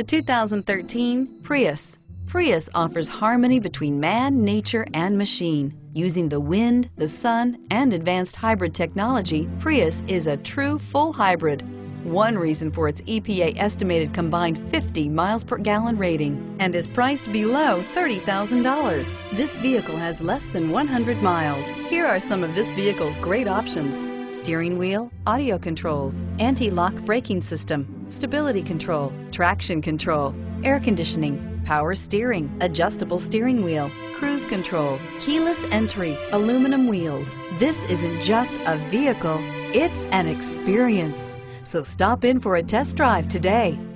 The 2013 Prius. Prius offers harmony between man, nature, and machine. Using the wind, the sun, and advanced hybrid technology, Prius is a true full hybrid. One reason for its EPA estimated combined 50 miles per gallon rating and is priced below $30,000. This vehicle has less than 100 miles. Here are some of this vehicle's great options: steering wheel audio controls, anti-lock braking system, stability control, traction control, air conditioning, power steering, adjustable steering wheel, cruise control, keyless entry, aluminum wheels. This isn't just a vehicle, it's an experience. So stop in for a test drive today.